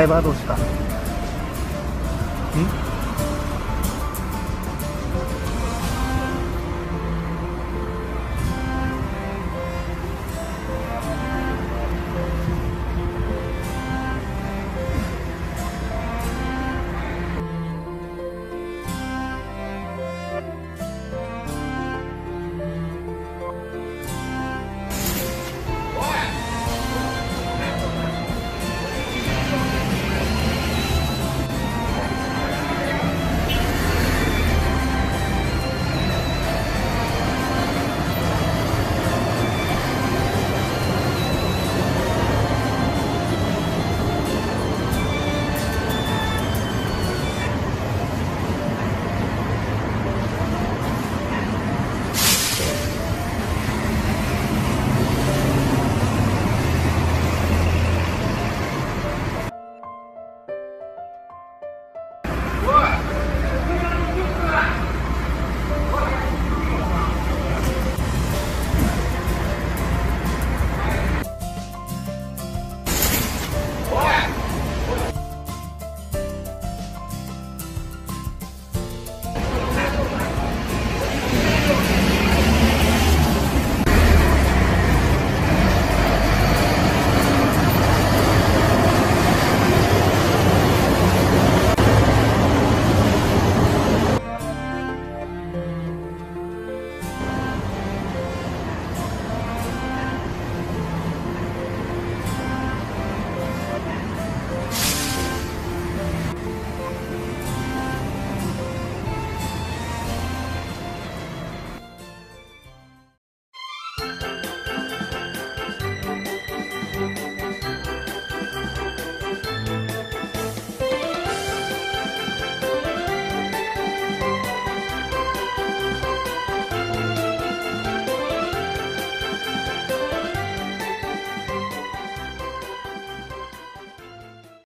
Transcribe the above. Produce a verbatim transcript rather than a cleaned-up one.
ダイバー同士かん